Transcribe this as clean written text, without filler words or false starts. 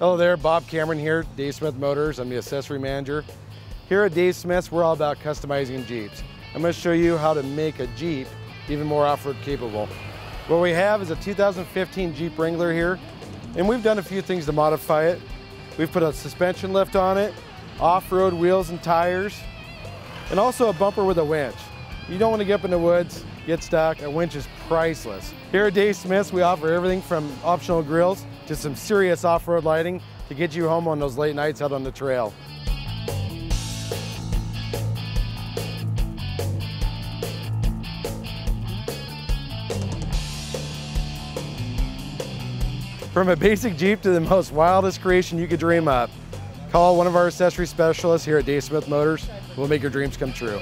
Hello there, Bob Cameron here, Dave Smith Motors. I'm the accessory manager. Here at Dave Smith's, we're all about customizing Jeeps. I'm going to show you how to make a Jeep even more off-road capable. What we have is a 2015 Jeep Wrangler here, and we've done a few things to modify it. We've put a suspension lift on it, off-road wheels and tires, and also a bumper with a winch. You don't want to get up in the woods, get stuck. A winch is priceless. Here at Dave Smith's, we offer everything from optional grills to some serious off-road lighting to get you home on those late nights out on the trail. From a basic Jeep to the most wildest creation you could dream up, call one of our accessory specialists here at Dave Smith Motors. We'll make your dreams come true.